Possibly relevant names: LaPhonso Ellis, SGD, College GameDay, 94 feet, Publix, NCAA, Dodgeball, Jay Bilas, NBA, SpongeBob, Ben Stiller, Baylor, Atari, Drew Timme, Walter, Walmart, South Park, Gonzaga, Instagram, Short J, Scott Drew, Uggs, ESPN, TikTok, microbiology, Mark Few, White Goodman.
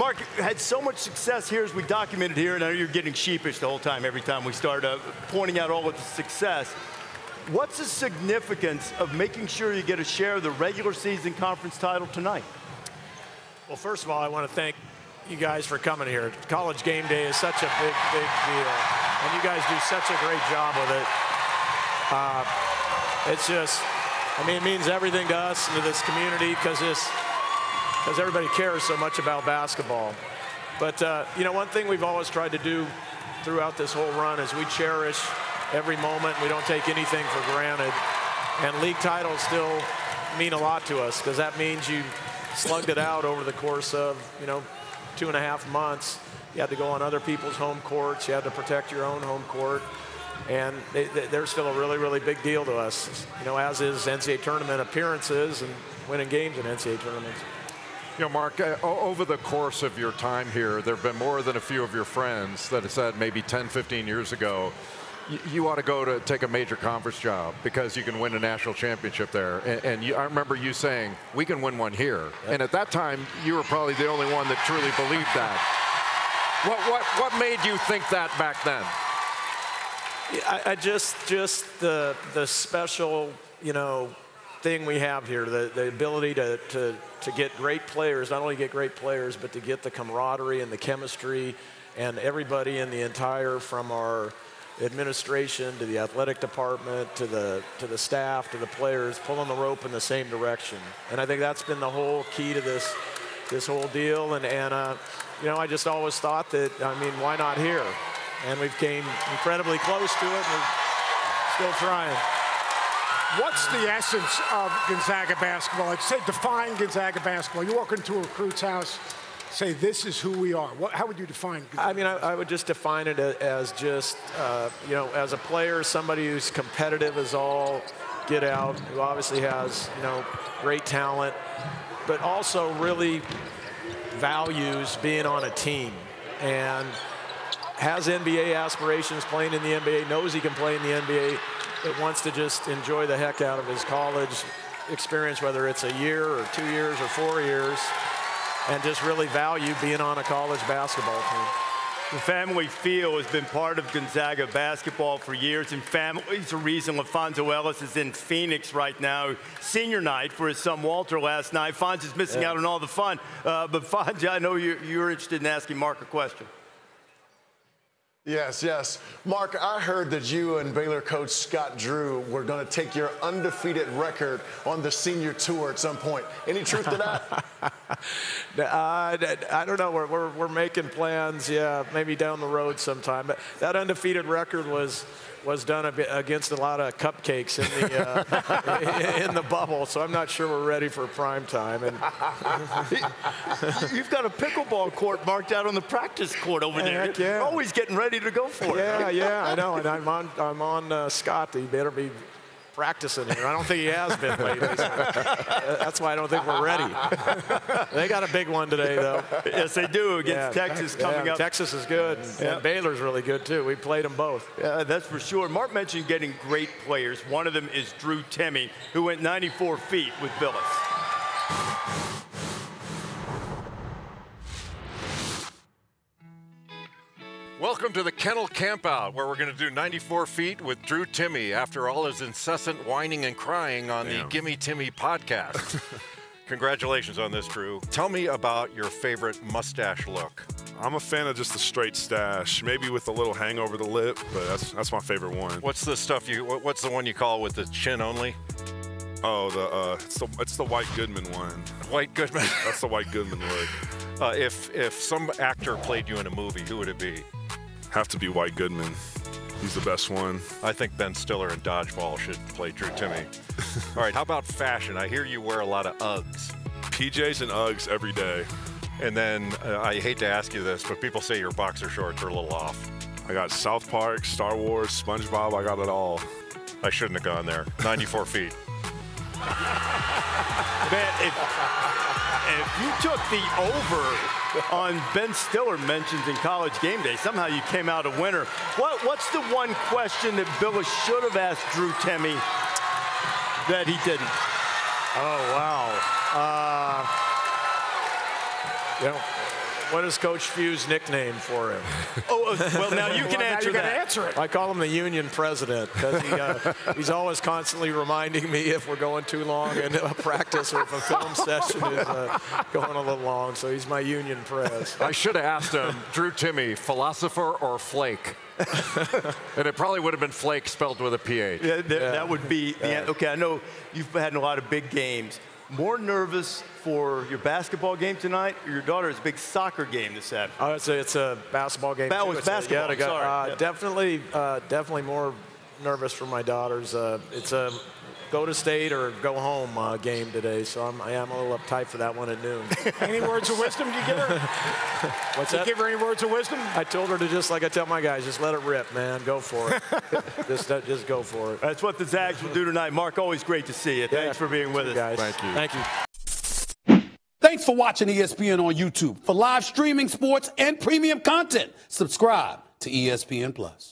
Mark had so much success here as we documented here, and I know you're getting sheepish the whole time every time we start pointing out all of the success. What's the significance of making sure you get a share of the regular season conference title tonight? Well, first of all, I want to thank you guys for coming here. College Game Day is such a big, big deal, and you guys do such a great job with it. It's just, I mean, it means everything to us and to this community because everybody cares so much about basketball. But, you know, one thing we've always tried to do throughout this whole run is we cherish every moment. We don't take anything for granted. And league titles still mean a lot to us because that means you slugged it out over the course of, you know, 2.5 months. You had to go on other people's home courts. You had to protect your own home court. And they're still a really, really big deal to us, you know, as is NCAA tournament appearances and winning games in NCAA tournaments. You know, Mark, over the course of your time here, there have been more than a few of your friends that have said maybe 10, 15 years ago, you ought to go to take a major conference job because you can win a national championship there. And I remember you saying, we can win one here. Yep. And at that time, you were probably the only one that truly believed that. What made you think that back then? I just the special, you know, thing we have here, the ability to get great players, not only get great players, but to get the camaraderie and the chemistry and everybody in the entire, from our administration to the athletic department to the staff to the players, pulling the rope in the same direction. And I think that's been the whole key to this whole deal. And you know, I just always thought that, I mean, why not here? And we've came incredibly close to it, and we're still trying. What's the essence of Gonzaga basketball? Like, say, define Gonzaga basketball. You walk into a recruit's house, say, this is who we are. How would you define Gonzaga? I mean, I would just define it as just, you know, as a player, somebody who's competitive as all get out, who obviously has, you know, great talent, but also really values being on a team. And has NBA aspirations, playing in the NBA, knows he can play in the NBA, but wants to just enjoy the heck out of his college experience, whether it's a year or 2 years or 4 years, and just really value being on a college basketball team. The family feel has been part of Gonzaga basketball for years, and family's a reason LaPhonso Ellis is in Phoenix right now, senior night for his son Walter last night. Fonz is missing out on all the fun, but Fonz, I know you're interested in asking Mark a question. Yes, yes. Mark, I heard that you and Baylor coach Scott Drew were going to take your undefeated record on the senior tour at some point. Any truth to that? I don't know. We're making plans, yeah, maybe down the road sometime. But that undefeated record was done a bit against a lot of cupcakes in the, in the bubble, so I'm not sure we're ready for prime time. And you've got a pickleball court marked out on the practice court over there. Heck yeah. You're always getting ready to go for it. Yeah, yeah, I know, and I'm on Scott. He better be practicing here. I don't think he has been lately. So that's why I don't think we're ready. They got a big one today, though. Yes, they do, against Texas coming up. Texas is good, and Baylor's really good, too. We played them both. Yeah, that's for sure. Mark mentioned getting great players. One of them is Drew Timme, who went 94 feet with Bilas. Welcome to the Kennel Campout, where we're going to do 94 feet with Drew Timme after all his incessant whining and crying on the Gimme Timme podcast. Congratulations on this, Drew. Tell me about your favorite mustache look. I'm a fan of just the straight stash, maybe with a little hang over the lip, but that's my favorite one. What's the stuff you? What's the one you call with the chin only? Oh, it's the White Goodman one. White Goodman. That's the White Goodman look. If some actor played you in a movie, who would it be? Have to be White Goodman. He's the best one. I think Ben Stiller in Dodgeball should play Drew Timme. All right, how about fashion? I hear you wear a lot of Uggs. PJs and Uggs every day. And then I hate to ask you this, but people say your boxer shorts are a little off. I got South Park, Star Wars, SpongeBob, I got it all. I shouldn't have gone there. 94 feet. Man, if you took the over on Ben Stiller mentions in College Game Day, somehow you came out a winner. What's the one question that Bilas should have asked Drew Timme that he didn't? Oh, wow. You know, What is Coach Few's nickname for him? Oh, well, now you can answer that. I call him the union president because he, he's always constantly reminding me if we're going too long in a practice or if a film session is going a little long. So he's my union press. I should have asked him, Drew Timme, philosopher or flake? And it probably would have been flake spelled with a PH. Yeah, that would be the end. Okay, I know you've had a lot of big games. More nervous for your basketball game tonight or your daughter's big soccer game this afternoon? I would say it's a basketball game. That was basketball, sorry. Definitely more nervous for my daughter's. It's a go to state or go home game today, so I am a little uptight for that one at noon. Any words of wisdom do you give her? What's that? Did you give her any words of wisdom? I told her to just, like I tell my guys, just let it rip, man. Go for it. just go for it. That's what the Zags will do tonight. Mark, always great to see you. Thanks for being with us. Guys. Thank you. Thank you. Thanks for watching ESPN on YouTube. For live streaming, sports, and premium content, subscribe to ESPN+.